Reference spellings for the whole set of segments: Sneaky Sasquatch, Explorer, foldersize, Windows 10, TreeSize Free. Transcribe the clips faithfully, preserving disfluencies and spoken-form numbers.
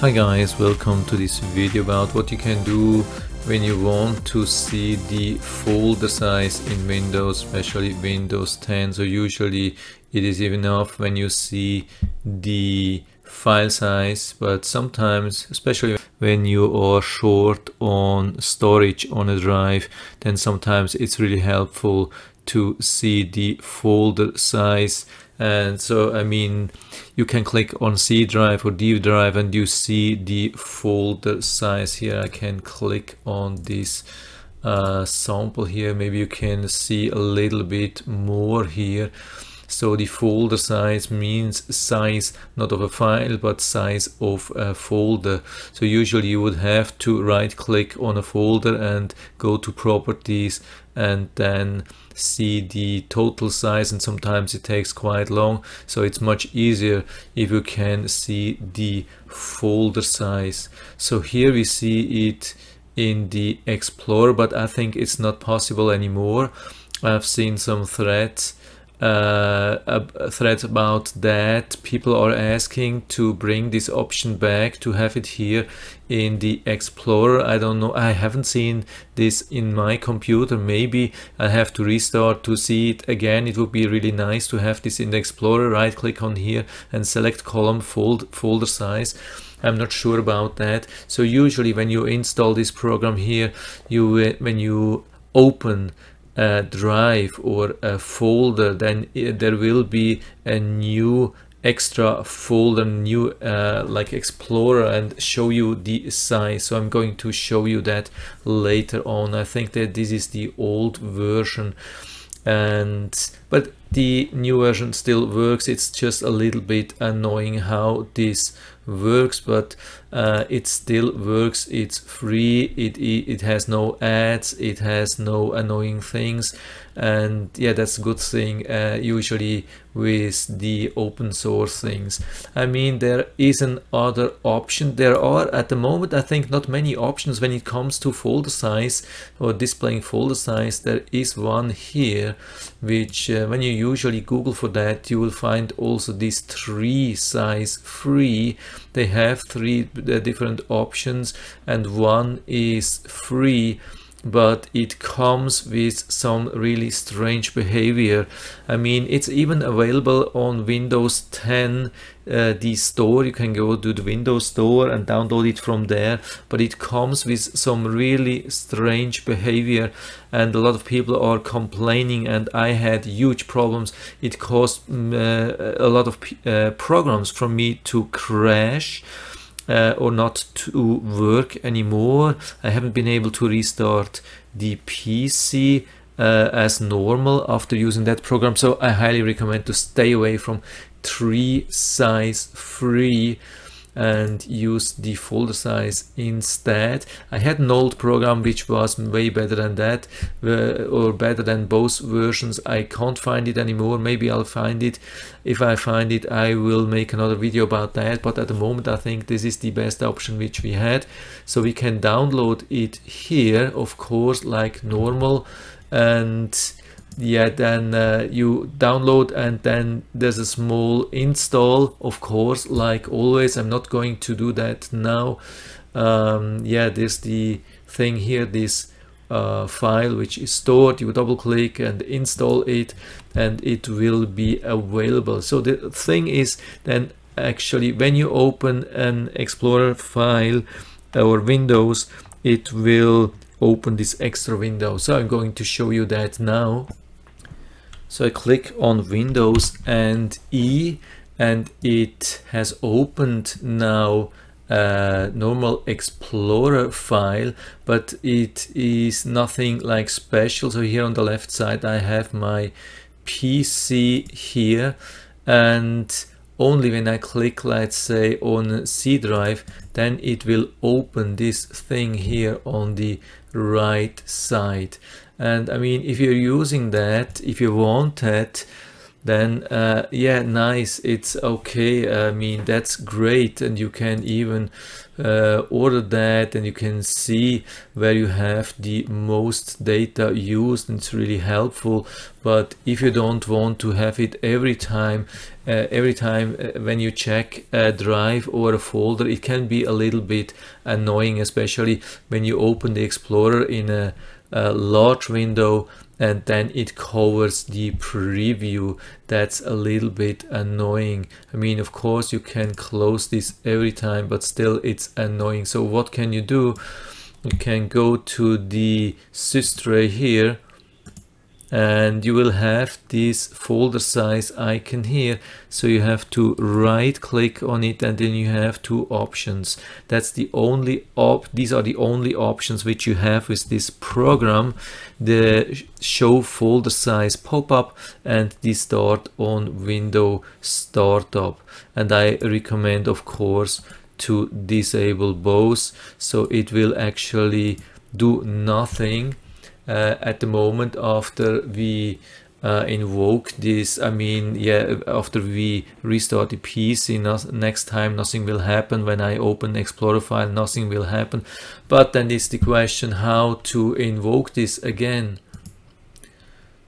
Hi guys, welcome to this video about what you can do when you want to see the folder size in Windows, especially Windows ten. So usually it is enough when you see the file size, but sometimes, especially when you are short on storage on a drive, then sometimes it's really helpful to see the folder size. And so, I mean, you can click on C drive or D drive and you see the folder size here. I can click on this uh, sample here. Maybe you can see a little bit more here. So the folder size means size not of a file but size of a folder. So usually you would have to right click on a folder and go to properties and then see the total size, and sometimes it takes quite long. So it's much easier if you can see the folder size. So here we see it in the Explorer, but I think it's not possible anymore. I've seen some threads Uh, a thread about that. People are asking to bring this option back, to have it here in the Explorer. I don't know, I haven't seen this in my computer. Maybe I have to restart to see it again. It would be really nice to have this in the Explorer. Right click on here and select column fold folder size. I'm not sure about that. So usually when you install this program here, you when you open a drive or a folder, then there will be a new extra folder, new uh, like Explorer, and show you the size. So I'm going to show you that later on. I think that this is the old version, and but the new version still works. It's just a little bit annoying how this works, but uh, it still works. It's free, it, it it has no ads, it has no annoying things, and yeah, that's a good thing. Uh, usually with the open source things, I mean, there is another option. There are at the moment, I think, not many options when it comes to folder size or displaying folder size. There is one here which uh, when you usually Google for that, you will find also this TreeSize Free. They have three different options and one is free, but it comes with some really strange behavior. I mean, it's even available on Windows ten, uh, the store. You can go to the Windows store and download it from there, but it comes with some really strange behavior and a lot of people are complaining, and I had huge problems. It caused uh, a lot of uh, programs from me to crash. Uh, or not to work anymore. I haven't been able to restart the P C uh, as normal after using that program. So I highly recommend to stay away from TreeSize Free and use the folder size instead. I had an old program which was way better than that, uh, or better than both versions. I can't find it anymore. Maybe I'll find it. If I find it, I will make another video about that, but at the moment I think this is the best option which we had. So we can download it here, of course, like normal, and yeah, then uh, you download, and then there's a small install, of course, like always. I'm not going to do that now. Um, yeah, there's the thing here, this uh, file which is stored. You double click and install it and it will be available. So the thing is, then actually when you open an Explorer file or Windows, it will open this extra window. So I'm going to show you that now. So I click on Windows and E, and it has opened now a normal Explorer file, but it is nothing like special. So here on the left side I have my P C here, and only when I click, let's say, on C drive, then it will open this thing here on the right side. And I mean, if you're using that, if you want that, then uh, yeah, nice, it's okay. I mean, that's great, and you can even uh, order that, and you can see where you have the most data used, and it's really helpful. But if you don't want to have it every time uh, every time when you check a drive or a folder, it can be a little bit annoying, especially when you open the Explorer in a, a large window and then it covers the preview. That's a little bit annoying. I mean, of course you can close this every time, but still it's annoying. So what can you do? You can go to the sys tray here, and you will have this folder size icon here. So you have to right click on it, and then you have two options. That's the only op these are the only options which you have with this program: the show folder size pop-up and the start on window startup. And I recommend, of course, to disable both, so it will actually do nothing Uh, at the moment after we uh, invoke this. I mean, yeah, after we restart the P C, not, next time nothing will happen. When I open Explorer file, nothing will happen. But then is the question how to invoke this again.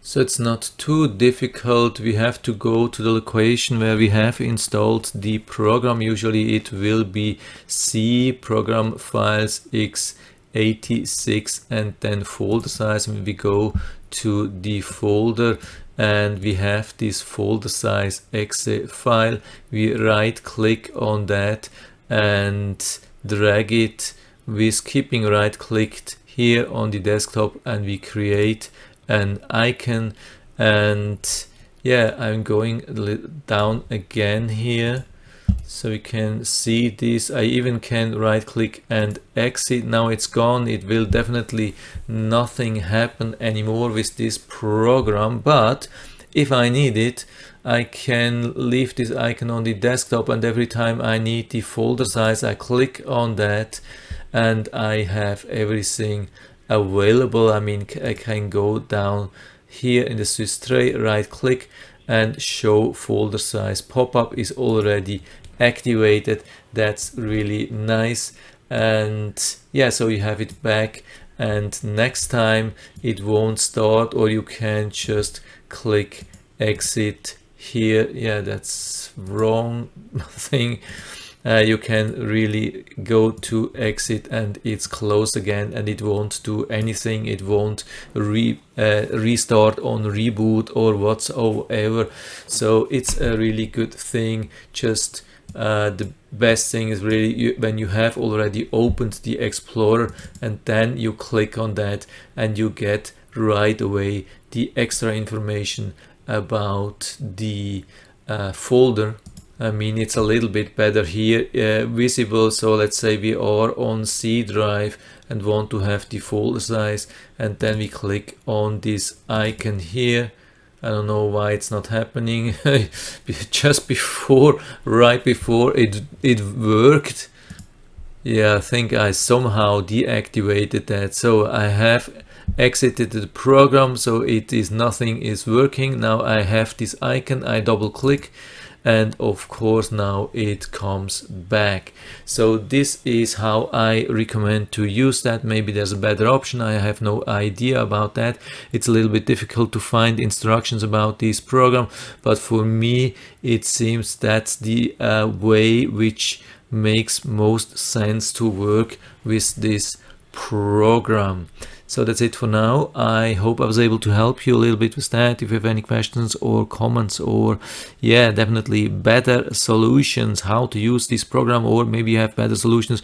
So it's not too difficult. We have to go to the location where we have installed the program. Usually it will be C program files X eighty-six and then folder size, and we go to the folder and we have this folder size exe file. We right click on that and drag it with keeping right clicked here on the desktop, and we create an icon. And yeah, I'm going down again here so we can see this. I even can right click and exit. Now it's gone. It will definitely nothing happen anymore with this program, but if I need it, I can leave this icon on the desktop, and every time I need the folder size, I click on that and I have everything available. I mean, I can go down here in the sys tray, right click, and show folder size pop-up is already activated. That's really nice. And yeah, so you have it back, and next time it won't start, or you can just click exit here. Yeah, that's wrong thing. Uh, you can really go to exit and it's closed again, and it won't do anything. It won't re, uh, restart on reboot or whatsoever. So it's a really good thing. Just uh, the best thing is really you, when you have already opened the Explorer and then you click on that, and you get right away the extra information about the uh, folder. I mean, it's a little bit better here uh, visible. So let's say we are on C drive and want to have the folder size, and then we click on this icon here. I don't know why it's not happening. Just before, right before it it worked. Yeah, I think I somehow deactivated that. So I have exited the program, so it is nothing is working. Now I have this icon, I double click, and of course now it comes back. So this is how I recommend to use that. Maybe there's a better option, I have no idea about that. It's a little bit difficult to find instructions about this program, but for me it seems that's the uh, way which makes most sense to work with this program. So that's it for now. I hope I was able to help you a little bit with that. If you have any questions or comments, or yeah, definitely better solutions how to use this program, or maybe you have better solutions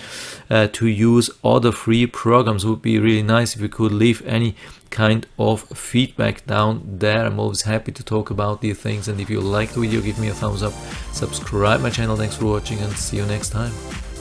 uh, to use other free programs, it would be really nice if you could leave any kind of feedback down there. I'm always happy to talk about these things, and if you like the video, give me a thumbs up, subscribe my channel. Thanks for watching, and see you next time.